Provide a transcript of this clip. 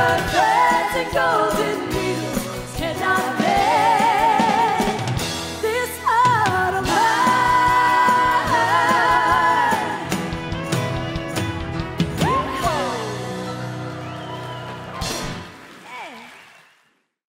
silver threads and golden needles.